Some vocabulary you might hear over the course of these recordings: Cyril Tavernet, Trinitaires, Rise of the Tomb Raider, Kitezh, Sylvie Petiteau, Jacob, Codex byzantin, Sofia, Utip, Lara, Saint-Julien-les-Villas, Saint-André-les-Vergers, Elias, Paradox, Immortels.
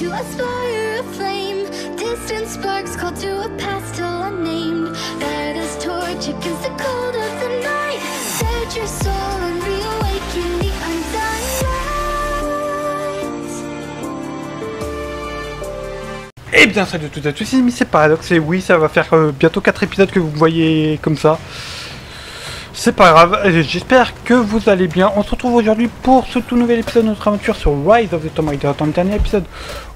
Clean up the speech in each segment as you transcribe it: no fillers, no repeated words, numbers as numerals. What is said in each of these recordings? to us fire aflame. Distant sparks call to a past still unnamed. That is torch against the cold of the night. Search your soul and reawaken the undying light. Et bien salut à toutes et à tous, c'est Paradox et oui, ça va faire bientôt 4 épisodes que vous voyez comme ça. C'est pas grave, j'espère que vous allez bien. On se retrouve aujourd'hui pour ce tout nouvel épisode de notre aventure sur Rise of the Tomb Raider. Dans le dernier épisode,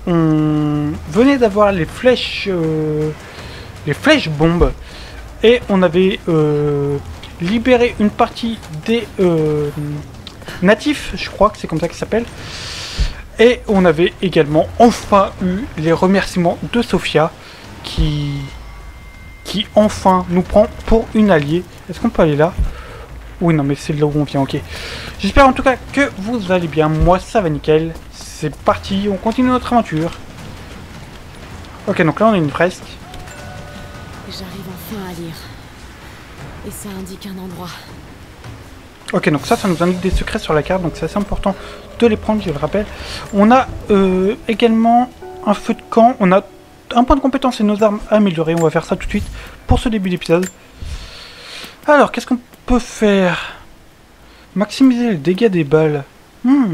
on venait d'avoir les flèches bombes et on avait libéré une partie des natifs, je crois que c'est comme ça qu'ils s'appellent. Et on avait également enfin eu les remerciements de Sofia qui enfin nous prend pour une alliée. Est-ce qu'on peut aller là? Oui, non, mais c'est là où on vient, ok. J'espère en tout cas que vous allez bien. Moi, ça va nickel. C'est parti, on continue notre aventure. Ok, donc là, on a une fresque. J'arrive enfin à lire. Et ça indique un endroit. Ok, donc ça nous indique des secrets sur la carte. Donc c'est assez important de les prendre, je le rappelle. On a également un feu de camp. On a un point de compétence et nos armes améliorées. On va faire ça tout de suite pour ce début d'épisode. Alors, qu'est-ce qu'on peut faire? Maximiser les dégâts des balles.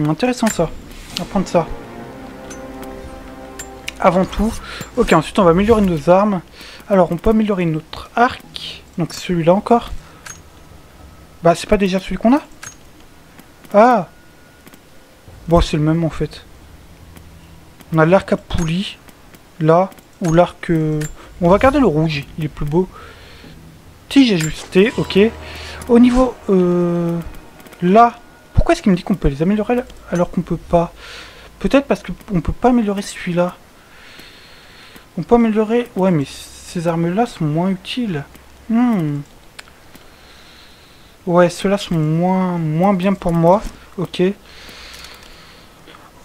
Intéressant ça. On va prendre ça. Avant tout. Ok, ensuite on va améliorer nos armes. Alors, on peut améliorer notre arc. Donc celui-là encore. Bah, c'est pas déjà celui qu'on a? Ah! Bon, c'est le même en fait. On a l'arc à poulie. Là. Ou l'arc... On va garder le rouge. Il est plus beau. Tige ajustée, ok. Au niveau là, pourquoi est-ce qu'il me dit qu'on peut les améliorer là, alors qu'on peut pas? Peut-être parce qu'on peut pas améliorer celui-là. On peut améliorer... Ouais, mais ces armes-là sont moins utiles. Ouais, ceux-là sont moins bien pour moi. Ok.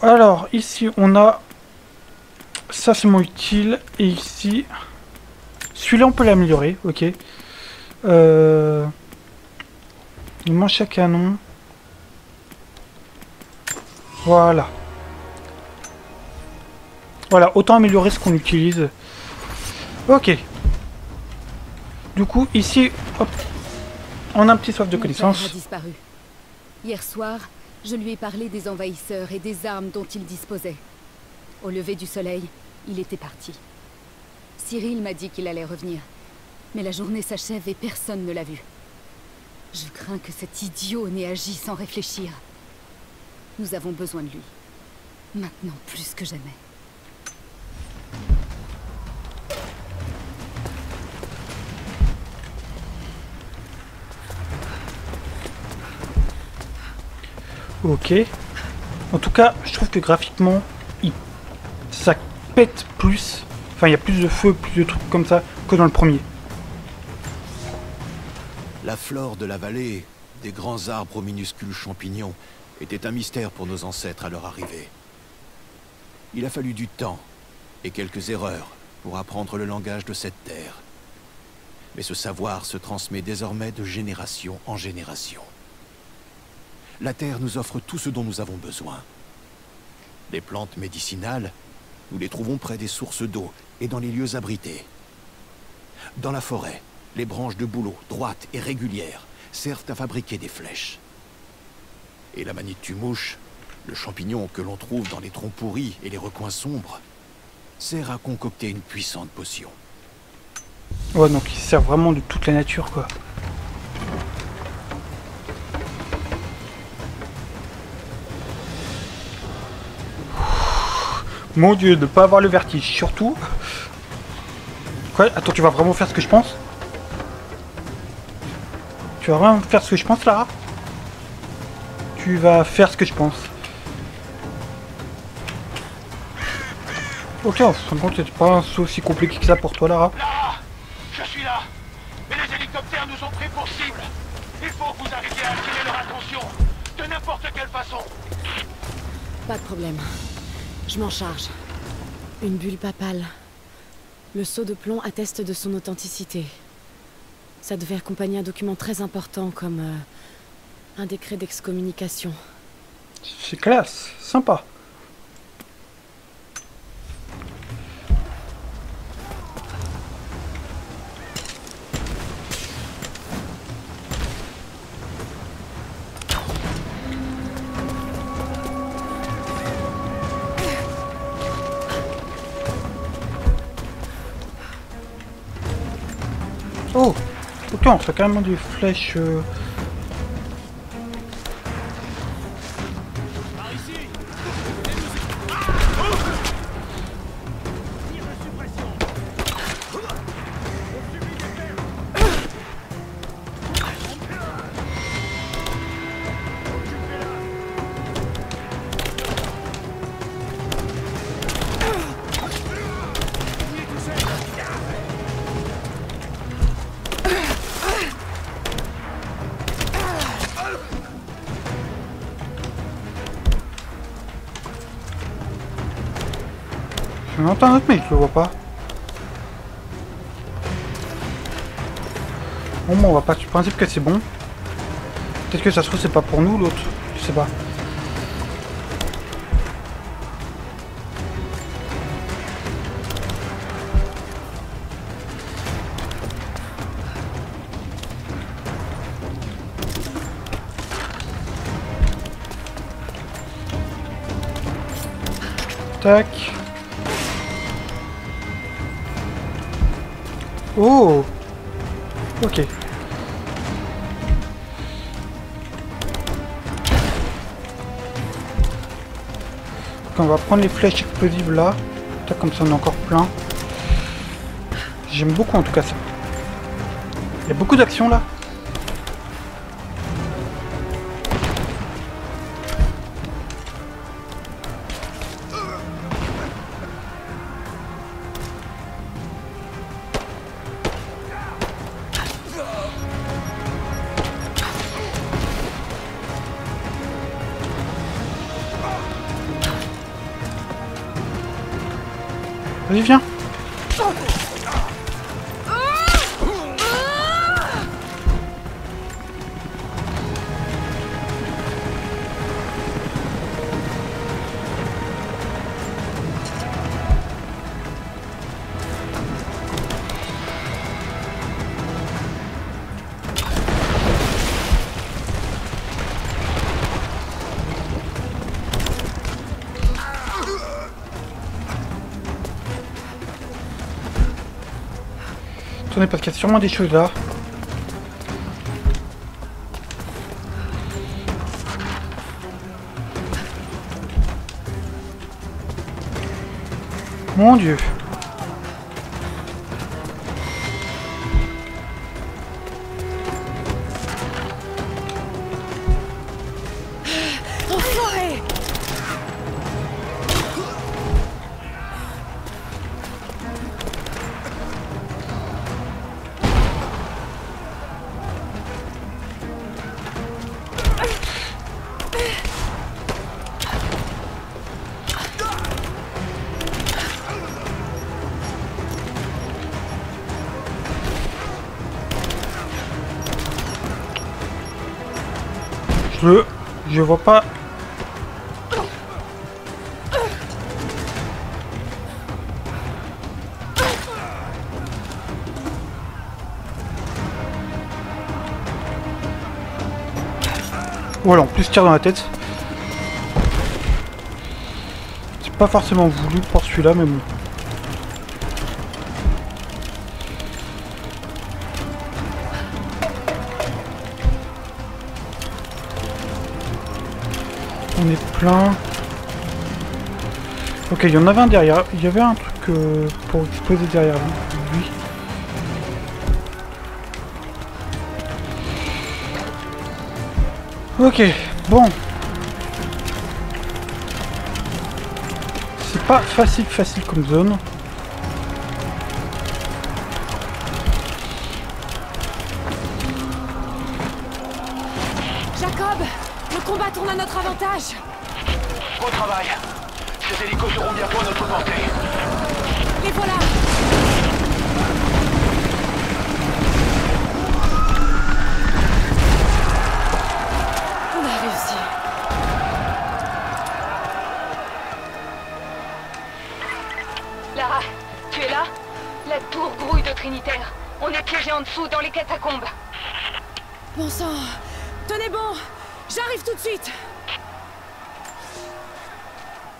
Alors, ici, on a... Ça, c'est moins utile. Et ici... Celui-là, on peut l'améliorer, ok. Il manque à canon. Voilà. Voilà, autant améliorer ce qu'on utilise. Ok. Du coup, ici, hop, on a un petit soif de connaissance. Disparu. Hier soir, je lui ai parlé des envahisseurs et des armes dont il disposait. Au lever du soleil, il était parti. Cyril m'a dit qu'il allait revenir. Mais la journée s'achève et personne ne l'a vu. Je crains que cet idiot n'ait agi sans réfléchir. Nous avons besoin de lui. Maintenant plus que jamais. Ok. En tout cas, je trouve que graphiquement, ça pète plus. Enfin, il y a plus de feu, plus de trucs comme ça que dans le premier. La flore de la vallée, des grands arbres aux minuscules champignons, était un mystère pour nos ancêtres à leur arrivée. Il a fallu du temps et quelques erreurs pour apprendre le langage de cette terre. Mais ce savoir se transmet désormais de génération en génération. La terre nous offre tout ce dont nous avons besoin. Les plantes médicinales, nous les trouvons près des sources d'eau et dans les lieux abrités. Dans la forêt, les branches de bouleau, droites et régulières, servent à fabriquer des flèches. Et la manite-tumouche, le champignon que l'on trouve dans les troncs pourris et les recoins sombres, sert à concocter une puissante potion. Ouais, donc il sert vraiment de toute la nature, quoi. Mon dieu, de ne pas avoir le vertige, surtout. Quoi? Attends, tu vas vraiment faire ce que je pense? Tu vas vraiment faire ce que je pense, Lara? Tu vas faire ce que je pense. Ok, en fin de compte, c'est pas un saut aussi compliqué que ça pour toi, Lara. Lara, je suis là. Mais les hélicoptères nous ont pris pour cible. Il faut que vous arriviez à attirer leur attention. De n'importe quelle façon. Pas de problème. Je m'en charge. Une bulle papale. Le sceau de plomb atteste de son authenticité. Ça devait accompagner un document très important comme un décret d'excommunication. C'est classe, sympa. Oh! Ok, on fait carrément des flèches. J'entends un autre mec, je le vois pas. Bon, on va partir du principe que c'est bon. Peut-être que ça se trouve c'est pas pour nous l'autre, je sais pas. Tac. Oh! Ok. On va prendre les flèches explosives là. Comme ça on a encore plein. J'aime beaucoup en tout cas ça. Il y a beaucoup d'actions là. Vas-y, viens. Parce qu'il y a sûrement des choses là. Mon Dieu. Je vois pas. Voilà, en plus tire dans la tête. C'est pas forcément voulu pour celui-là, mais bon. On est plein. Ok, il y en avait un derrière. Il y avait un truc pour exploser derrière lui. Ok, bon. C'est pas facile comme zone. Jacob! Le combat tourne à notre avantage. Bon travail. Ces hélicos seront bientôt à notre portée. Les voilà. On a réussi. Lara, tu es là? La tour grouille de Trinitaires. On est piégés en dessous dans les catacombes. Bon sang. Tenez bon. J'arrive tout de suite.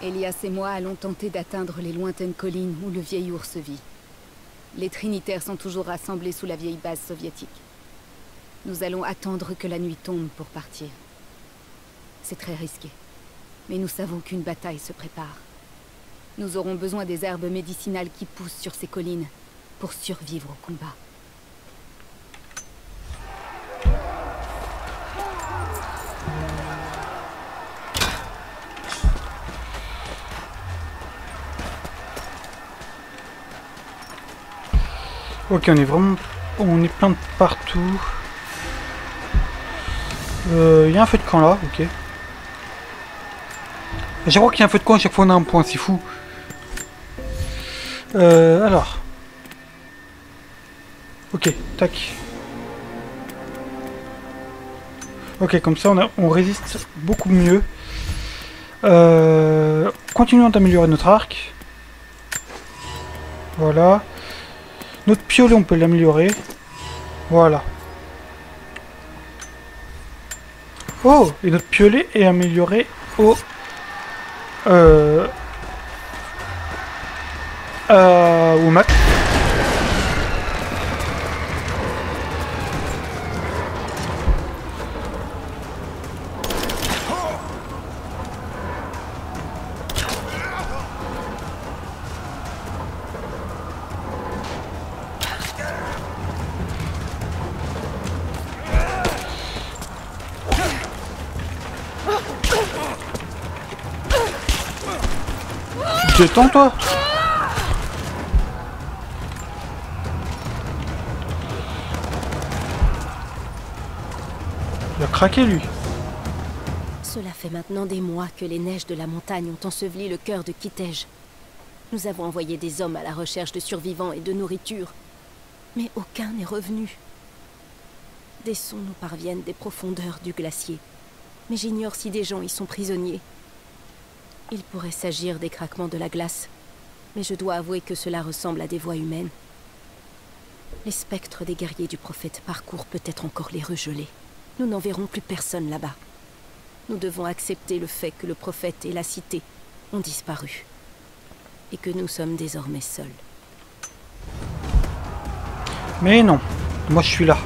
Elias et moi allons tenter d'atteindre les lointaines collines où le vieil ours vit. Les Trinitaires sont toujours rassemblés sous la vieille base soviétique. Nous allons attendre que la nuit tombe pour partir. C'est très risqué, mais nous savons qu'une bataille se prépare. Nous aurons besoin des herbes médicinales qui poussent sur ces collines pour survivre au combat. Ok, on est vraiment... on est plein de partout. Il y a un feu de camp là, ok. Je crois qu'il y a un feu de camp, à chaque fois on a un point, c'est fou. Alors. Ok, tac. Ok, comme ça on résiste beaucoup mieux. Continuons d'améliorer notre arc. Voilà. Notre piolet, on peut l'améliorer. Voilà. Oh, et notre piolet est amélioré au... au max. Détends toi. Il a craqué lui. Cela fait maintenant des mois que les neiges de la montagne ont enseveli le cœur de Kitezh. Nous avons envoyé des hommes à la recherche de survivants et de nourriture, mais aucun n'est revenu. Des sons nous parviennent des profondeurs du glacier, mais j'ignore si des gens y sont prisonniers. Il pourrait s'agir des craquements de la glace, mais je dois avouer que cela ressemble à des voix humaines. Les spectres des guerriers du prophète parcourent peut-être encore les rues gelées. Nous n'en verrons plus personne là-bas. Nous devons accepter le fait que le prophète et la cité ont disparu, et que nous sommes désormais seuls. Mais non, moi je suis là.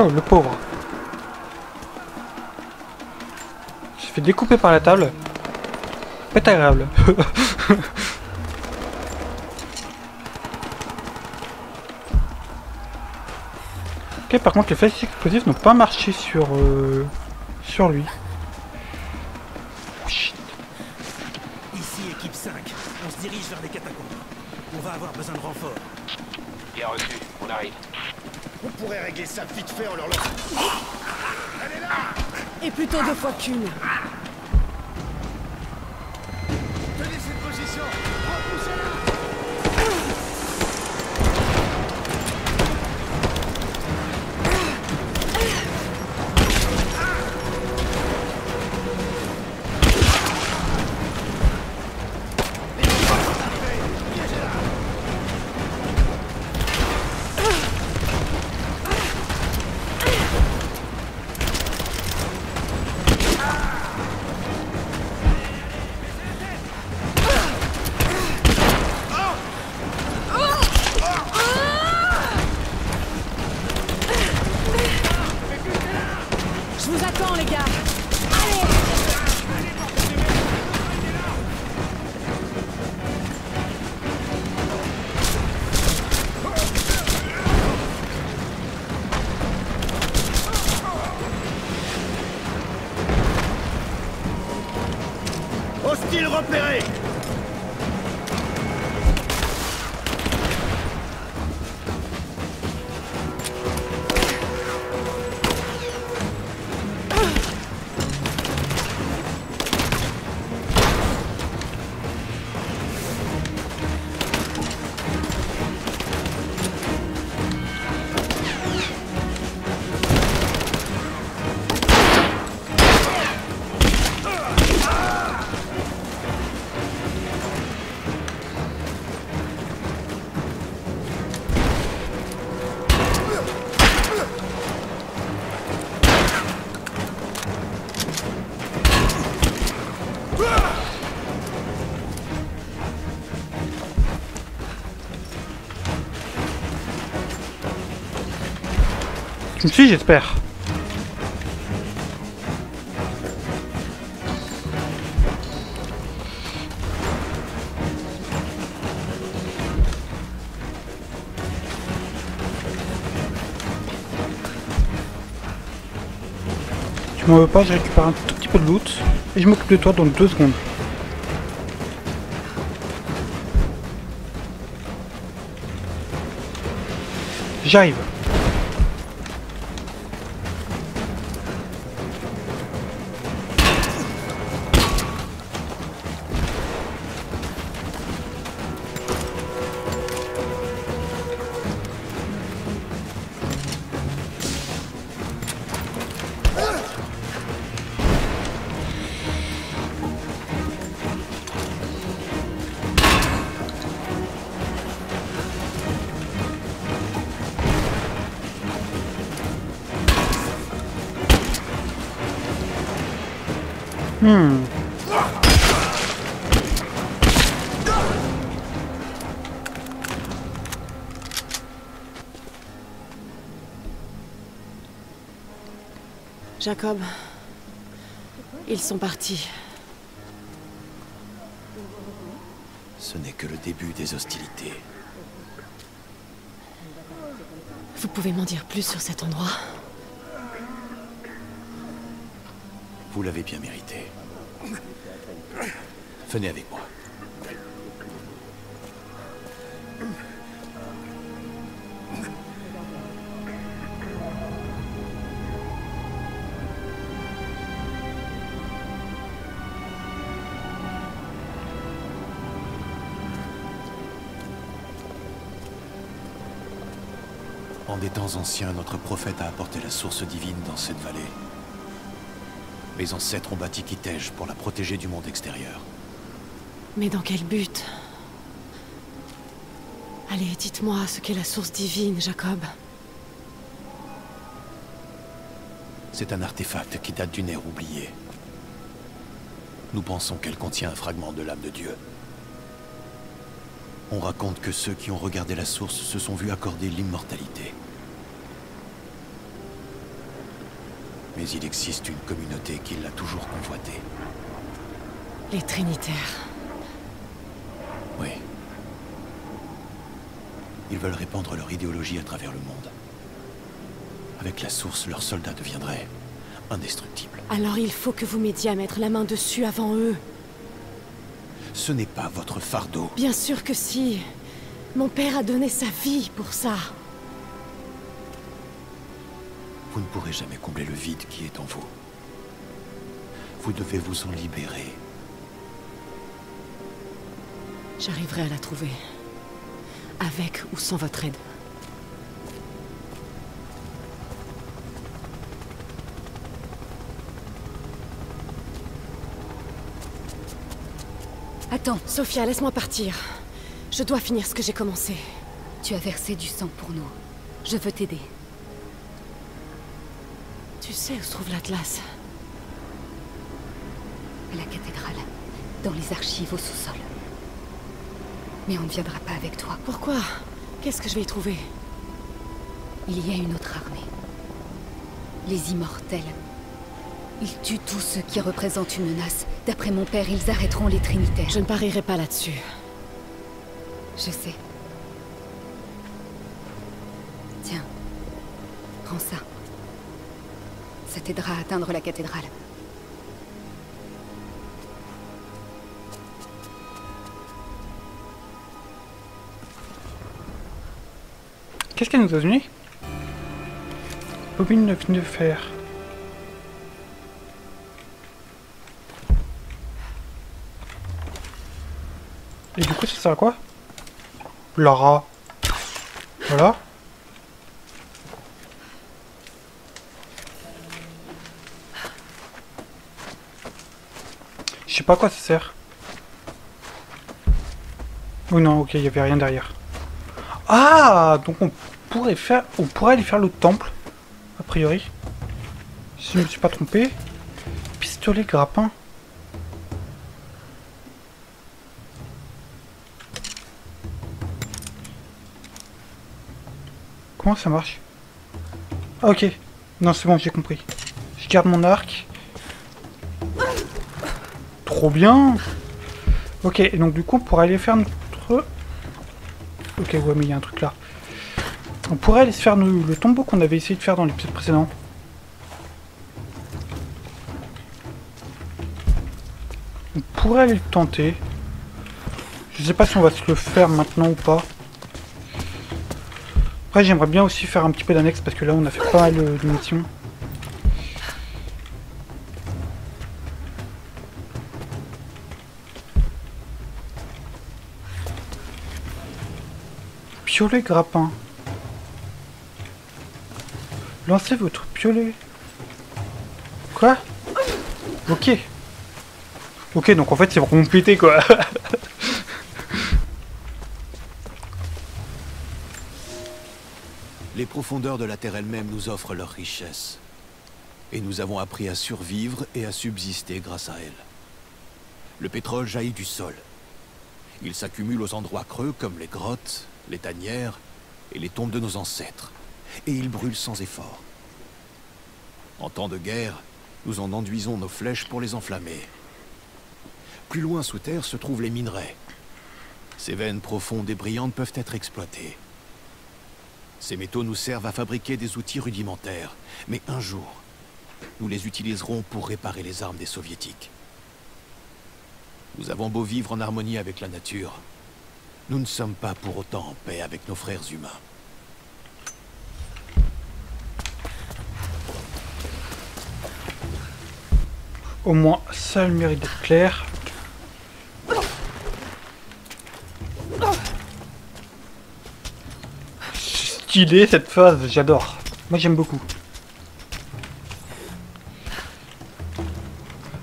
Oh, le pauvre. Je me suis fait découper par la table. Pas agréable. Ok, par contre, les flèches explosives n'ont pas marché sur, sur lui. Oh, shit. Ici, équipe 5. On se dirige vers les catacombes. On va avoir besoin de renforts. Bien reçu. On arrive. On pourrait régler ça vite fait en leur lançant. Elle est là! Et plutôt deux fois qu'une. Tenez cette position! Repéré. Tu me suis, j'espère. Tu m'en veux pas, je récupère un tout petit peu de loot et je m'occupe de toi dans 2 secondes. J'arrive. Jacob, ils sont partis. Ce n'est que le début des hostilités. Vous pouvez m'en dire plus sur cet endroit? Vous l'avez bien mérité. Venez avec moi. En des temps anciens, notre prophète a apporté la source divine dans cette vallée. Mes ancêtres ont bâti Kitezh pour la protéger du monde extérieur. Mais dans quel but? Allez, dites-moi ce qu'est la source divine, Jacob. C'est un artefact qui date d'une ère oubliée. Nous pensons qu'elle contient un fragment de l'âme de Dieu. On raconte que ceux qui ont regardé la source se sont vus accorder l'immortalité. Mais il existe une communauté qui l'a toujours convoitée. Les Trinitaires. Oui. Ils veulent répandre leur idéologie à travers le monde. Avec la source, leurs soldats deviendraient indestructibles. Alors il faut que vous m'aidiez à mettre la main dessus avant eux. Ce n'est pas votre fardeau. Bien sûr que si. Mon père a donné sa vie pour ça. Vous ne pourrez jamais combler le vide qui est en vous. Vous devez vous en libérer. J'arriverai à la trouver. Avec ou sans votre aide. Attends. Sofia, laisse-moi partir. Je dois finir ce que j'ai commencé. Tu as versé du sang pour nous. Je veux t'aider. Tu sais où se trouve l'Atlas? À la cathédrale. Dans les archives au sous-sol. Mais on ne viendra pas avec toi. Pourquoi? Qu'est-ce que je vais y trouver? Il y a une autre armée. Les Immortels. Ils tuent tous ceux qui représentent une menace. D'après mon père, ils arrêteront les Trinitaires. Je ne parierai pas là-dessus. Je sais. Tiens, prends ça. Ça t'aidera à atteindre la cathédrale. Qu'est-ce qu'elle nous a donné? Bobine de fer. Et du coup, ça sert à quoi? Lara. Voilà. Je sais pas à quoi ça sert. Oh non, ok, il n'y avait rien derrière. Ah, donc on pourrait aller faire l'autre temple, a priori. Si je ne me suis pas trompé. Pistolet grappin. Comment ça marche? Ah, ok. Non, c'est bon, j'ai compris. Je garde mon arc. Trop bien. Ok, et donc du coup, on pourrait aller faire notre... Ok, ouais, mais il y a un truc là. On pourrait aller se faire le tombeau qu'on avait essayé de faire dans l'épisode précédent. On pourrait aller le tenter. Je sais pas si on va se le faire maintenant ou pas. Après, j'aimerais bien aussi faire un petit peu d'annexe parce que là, on a fait pas mal de missions. Piolet grappin. Lancez votre piolet. Quoi? Ok. Ok, donc en fait, c'est vraiment pété, quoi. Les profondeurs de la terre elle-même nous offrent leur richesse. Et nous avons appris à survivre et à subsister grâce à elle. Le pétrole jaillit du sol. Il s'accumule aux endroits creux comme les grottes, les tanières et les tombes de nos ancêtres. Et il brûle sans effort. En temps de guerre, nous en enduisons nos flèches pour les enflammer. Plus loin sous terre se trouvent les minerais. Ces veines profondes et brillantes peuvent être exploitées. Ces métaux nous servent à fabriquer des outils rudimentaires, mais un jour, nous les utiliserons pour réparer les armes des soviétiques. Nous avons beau vivre en harmonie avec la nature, nous ne sommes pas pour autant en paix avec nos frères humains. Au moins, ça a le mérite d'être clair. Stylé cette phase, j'adore. Moi j'aime beaucoup.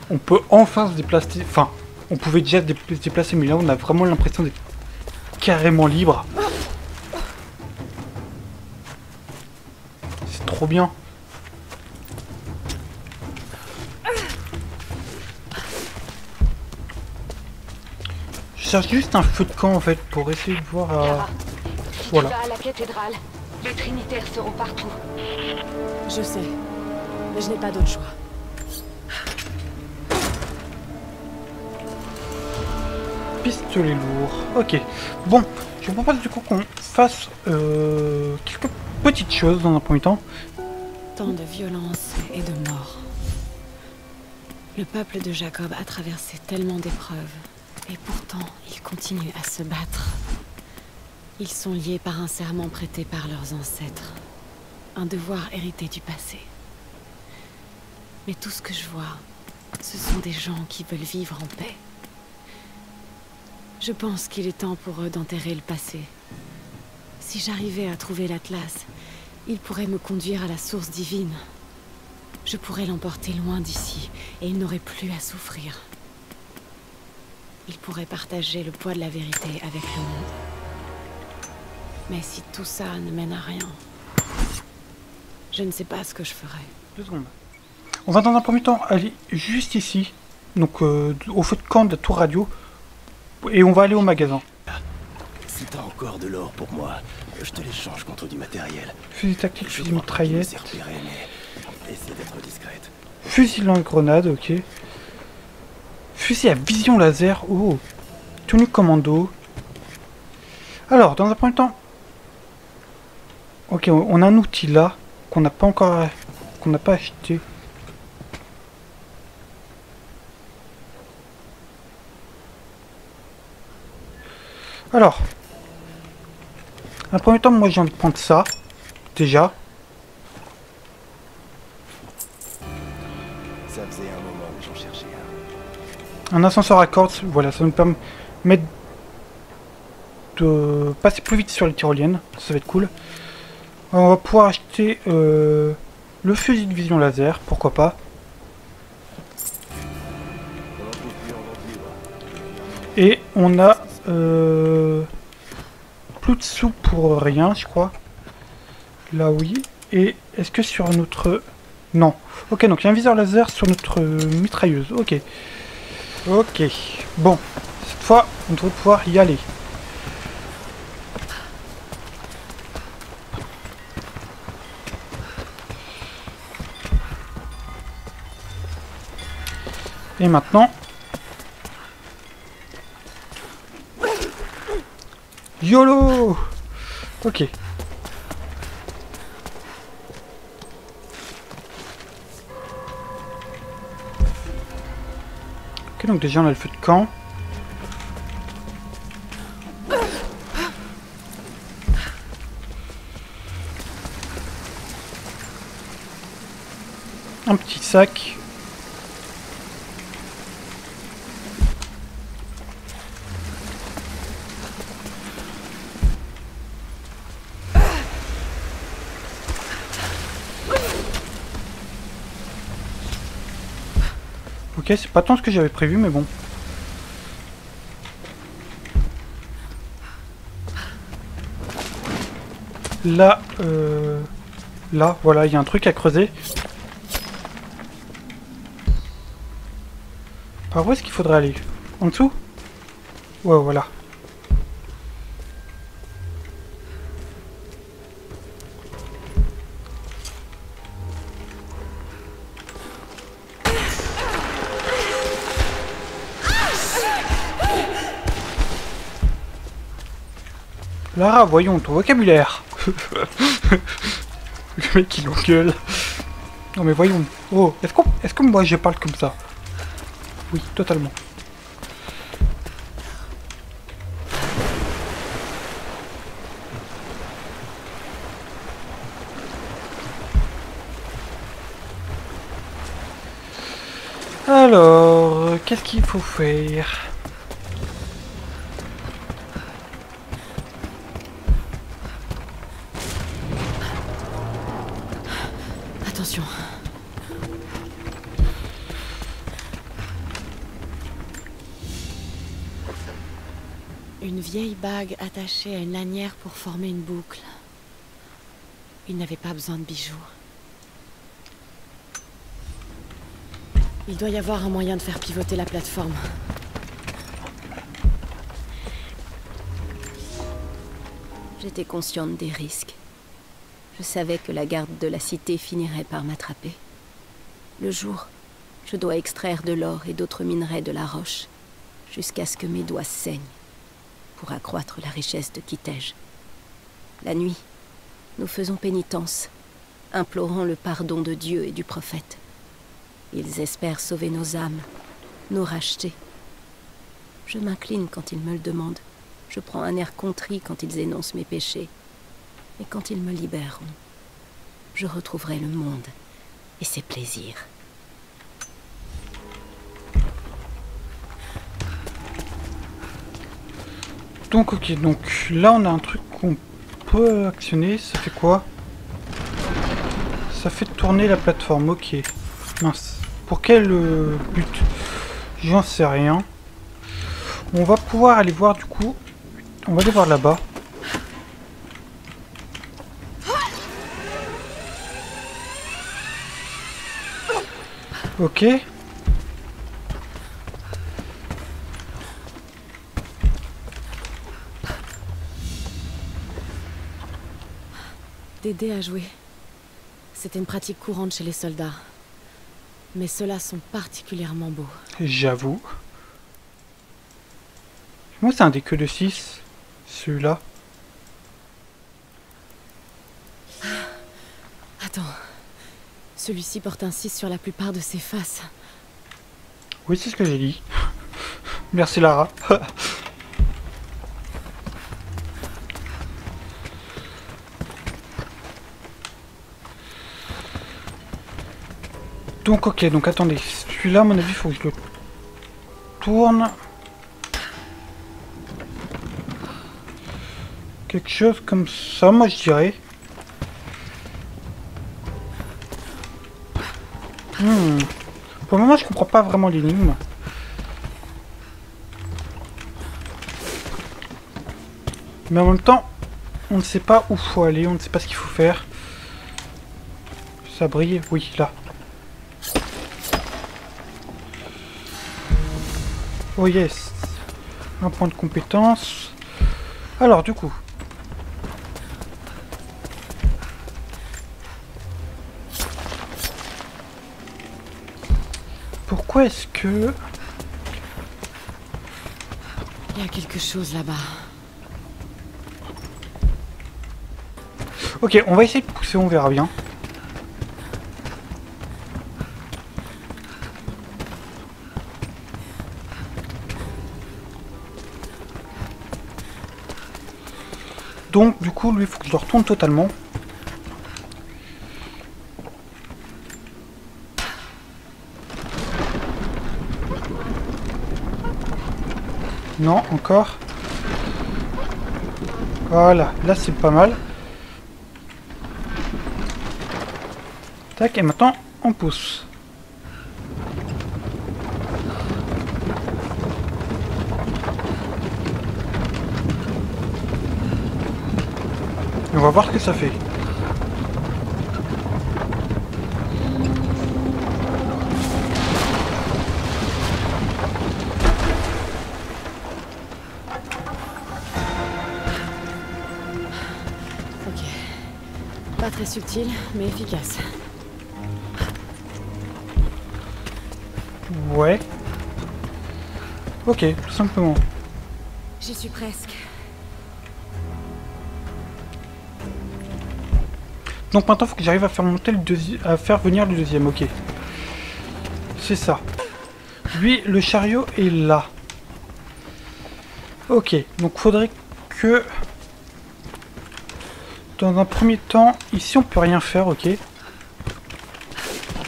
On peut enfin se déplacer, enfin, on pouvait déjà se déplacer, mais là on a vraiment l'impression d'être carrément libre. C'est trop bien. Je cherche juste un feu de camp en fait pour essayer de voir. Voilà. À la cathédrale, les Trinitaires seront partout. Je sais, mais je n'ai pas d'autre choix. Pistolet lourd. Ok. Bon, je vous propose du coup qu'on fasse quelques petites choses dans un premier temps. Tant de violence et de mort. Le peuple de Jacob a traversé tellement d'épreuves. Et pourtant, il continue à se battre. Ils sont liés par un serment prêté par leurs ancêtres. Un devoir hérité du passé. Mais tout ce que je vois, ce sont des gens qui veulent vivre en paix. Je pense qu'il est temps pour eux d'enterrer le passé. Si j'arrivais à trouver l'Atlas, il pourrait me conduire à la source divine. Je pourrais l'emporter loin d'ici, et il n'aurait plus à souffrir. Il pourrait partager le poids de la vérité avec le monde. Mais si tout ça ne mène à rien, je ne sais pas ce que je ferai. Deux secondes. On va dans un premier temps aller juste ici, donc au feu de camp de la tour radio, et on va aller au magasin. Si t'as encore de l'or pour moi, je te l'échange contre du matériel. Fusil tactique, fusil mitraillette. Essaie d'être discrète. Fusil lance-grenade, ok. Fusil à vision laser, oh, tenue commando. Alors, dans un premier temps, ok, on a un outil là qu'on n'a pas encore, qu'on n'a pas acheté. Alors, dans un premier temps, moi j'ai envie de prendre ça déjà. Un ascenseur à cordes, voilà, ça nous permet de passer plus vite sur les tyroliennes, ça va être cool. On va pouvoir acheter le fusil de vision laser, pourquoi pas. Et on a plus de sous pour rien, je crois. Là, oui. Et est-ce que sur notre... Non. Ok, donc il y a un viseur laser sur notre mitrailleuse, ok. Ok, bon, cette fois, on devrait pouvoir y aller. Et maintenant... YOLO! Ok. Ok, donc déjà on a le feu de camp. Un petit sac. Ok, c'est pas tant ce que j'avais prévu, mais bon. Là, là, voilà, il y a un truc à creuser. Par où est-ce qu'il faudrait aller? En dessous? Ouais, voilà. Lara, voyons ton vocabulaire. Le mec il engueule. Non mais voyons. Oh, est-ce que moi je parle comme ça? Oui, totalement. Alors, qu'est-ce qu'il faut faire ? Vieille bague attachée à une lanière pour former une boucle. Il n'avait pas besoin de bijoux. Il doit y avoir un moyen de faire pivoter la plateforme. J'étais consciente des risques. Je savais que la garde de la cité finirait par m'attraper. Le jour, je dois extraire de l'or et d'autres minerais de la roche, jusqu'à ce que mes doigts saignent. Pour accroître la richesse de Kitezh. La nuit, nous faisons pénitence, implorant le pardon de Dieu et du prophète. Ils espèrent sauver nos âmes, nous racheter. Je m'incline quand ils me le demandent. Je prends un air contrit quand ils énoncent mes péchés. Mais quand ils me libéreront, je retrouverai le monde et ses plaisirs. Donc ok, donc là on a un truc qu'on peut actionner, ça fait quoi? Ça fait tourner la plateforme, ok. Mince. Pour quel but? J'en sais rien. On va pouvoir aller voir du coup. On va aller voir là-bas. Ok. D'aider à jouer. C'était une pratique courante chez les soldats. Mais ceux-là sont particulièrement beaux. J'avoue. Moi, c'est un des queues de 6, celui-là. Attends. Celui-ci porte un 6 sur la plupart de ses faces. Oui, c'est ce que j'ai dit. Merci, Lara. Donc ok, donc attendez, celui-là à mon avis il faut que je le tourne. Quelque chose comme ça, moi je dirais. Pour le moment je comprends pas vraiment l'énigme. Mais en même temps, on ne sait pas où faut aller, on ne sait pas ce qu'il faut faire. Ça brille, oui, là. Oh yes, un point de compétence. Alors du coup, Pourquoi est-ce que... Il y a quelque chose là-bas. Ok, on va essayer de pousser, on verra bien. Donc du coup, lui, il faut que je le retourne totalement. Non, encore. Voilà, là c'est pas mal. Tac, et maintenant on pousse. On va voir ce que ça fait. Ok. Pas très subtil, mais efficace. Ouais. Ok, tout simplement. J'y suis presque. Donc maintenant, faut que j'arrive à faire monter le deuxième, à faire venir le deuxième. Ok. C'est ça. Lui, le chariot est là. Ok. Donc faudrait que, dans un premier temps, ici on peut rien faire. Ok.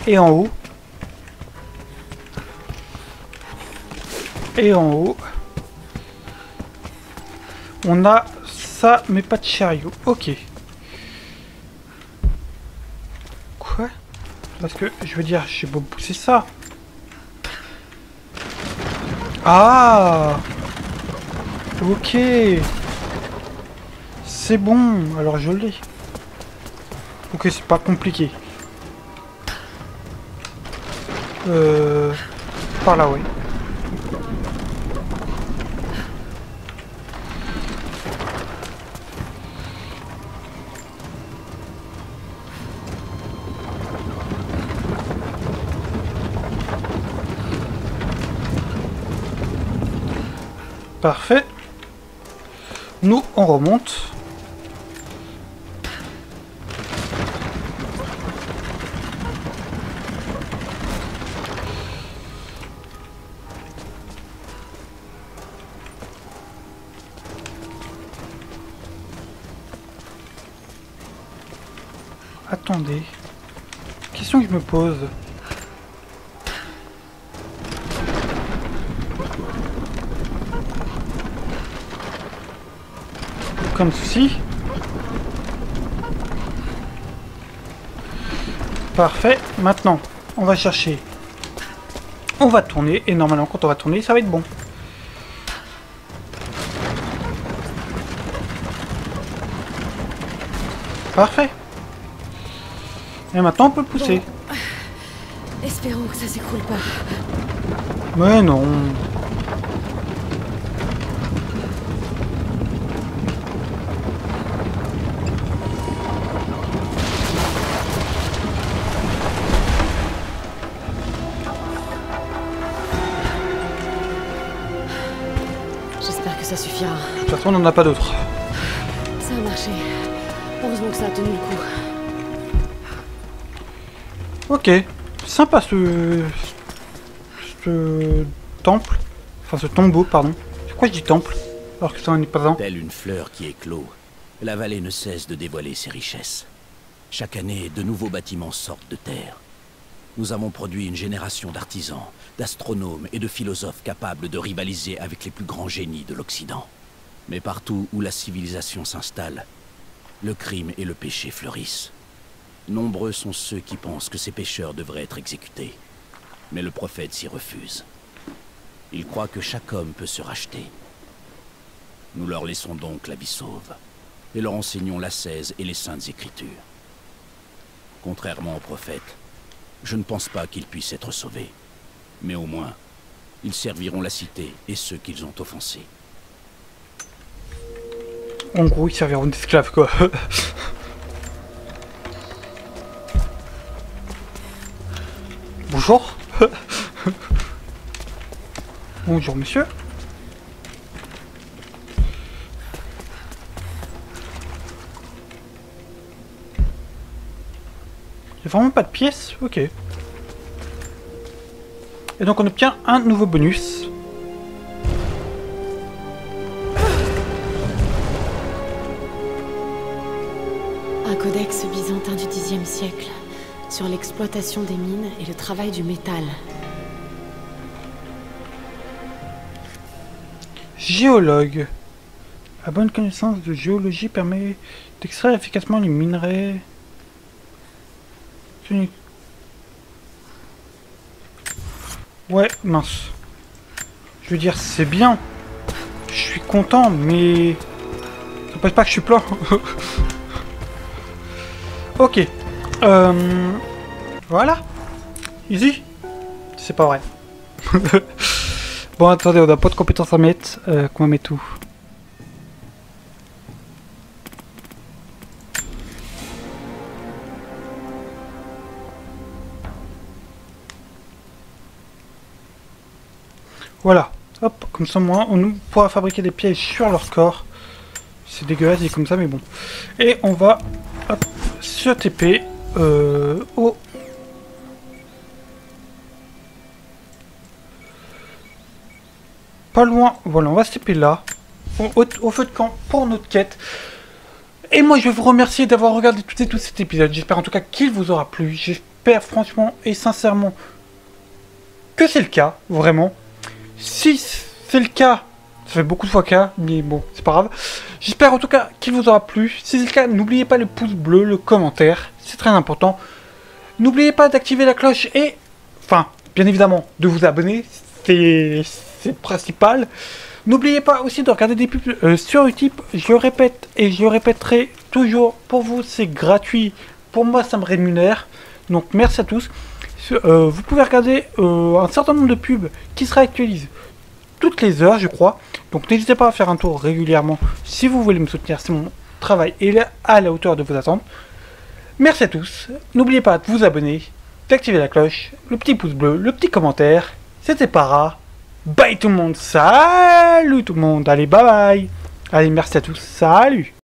Et en haut. Et en haut, on a ça, mais pas de chariot. Ok. Quoi? Parce que, je veux dire, j'ai beau pousser ça. Ah! Ok. C'est bon, alors je l'ai. Ok, c'est pas compliqué. Par là, oui. Parfait. Nous, on remonte. Attendez. Question que je me pose. Comme ceci. Parfait. Maintenant, on va chercher. On va tourner. Et normalement, quand on va tourner, ça va être bon. Parfait. Et maintenant, on peut le pousser. Bon. Espérons que ça s'écroule pas. Mais non. De toute façon, on n'en a pas d'autres. Ça a marché. Heureusement que ça a tenu le coup. Ok. Sympa ce temple. Enfin, ce tombeau, pardon. Pourquoi je dis temple alors que ça n'en est pas un? Telle une fleur qui éclot, la vallée ne cesse de dévoiler ses richesses. Chaque année, de nouveaux bâtiments sortent de terre. Nous avons produit une génération d'artisans, d'astronomes et de philosophes capables de rivaliser avec les plus grands génies de l'Occident. Mais partout où la civilisation s'installe, le crime et le péché fleurissent. Nombreux sont ceux qui pensent que ces pécheurs devraient être exécutés. Mais le prophète s'y refuse. Il croit que chaque homme peut se racheter. Nous leur laissons donc la vie sauve, et leur enseignons l'ascèse et les saintes écritures. Contrairement au prophète, je ne pense pas qu'ils puissent être sauvés. Mais au moins, ils serviront la cité et ceux qu'ils ont offensés. En gros, ils serviront d'esclaves, quoi. Bonjour. Bonjour monsieur. J'ai vraiment pas de pièces, ok. Et donc on obtient un nouveau bonus. Un codex byzantin du Xe siècle sur l'exploitation des mines et le travail du métal. Géologue. La bonne connaissance de géologie permet d'extraire efficacement les minerais. Ouais, mince. Je veux dire, c'est bien. Je suis content, mais... ça passe pas que je suis plat. Ok. Voilà. Easy. C'est pas vrai. Bon, attendez, on n'a pas de compétences à mettre. Qu'on met tout. Voilà, hop, comme ça moi, on pourra fabriquer des pièges sur leur corps. C'est dégueulasse, dit comme ça, mais bon. Et on va, hop, se TP au... pas loin, voilà, on va se TP là, au feu de camp pour notre quête. Et moi, je vais vous remercier d'avoir regardé tout cet épisode. J'espère en tout cas qu'il vous aura plu. J'espère franchement et sincèrement que c'est le cas, vraiment. Si c'est le cas, ça fait beaucoup de fois cas, mais bon, c'est pas grave. J'espère en tout cas qu'il vous aura plu. Si c'est le cas, n'oubliez pas le pouce bleu, le commentaire, c'est très important. N'oubliez pas d'activer la cloche et, enfin, bien évidemment, de vous abonner, c'est principal. N'oubliez pas aussi de regarder des pubs sur Utip, je le répète et je le répéterai toujours, pour vous c'est gratuit, pour moi ça me rémunère, donc merci à tous. Vous pouvez regarder un certain nombre de pubs qui se réactualisent toutes les heures, je crois. Donc n'hésitez pas à faire un tour régulièrement si vous voulez me soutenir. C'est mon travail et il est à la hauteur de vos attentes. Merci à tous. N'oubliez pas de vous abonner, d'activer la cloche, le petit pouce bleu, le petit commentaire. C'était Para. Bye tout le monde. Salut tout le monde. Allez, bye bye. Allez, merci à tous. Salut.